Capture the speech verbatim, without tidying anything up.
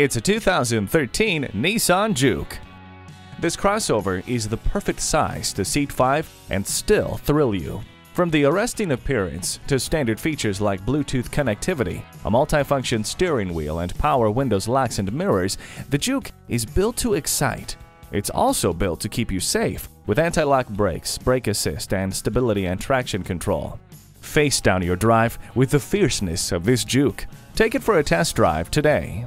It's a two thousand thirteen Nissan Juke. This crossover is the perfect size to seat five and still thrill you. From the arresting appearance to standard features like Bluetooth connectivity, a multifunction steering wheel and power windows, locks and mirrors, the Juke is built to excite. It's also built to keep you safe with anti-lock brakes, brake assist, and stability and traction control. Face down your drive with the fierceness of this Juke. Take it for a test drive today.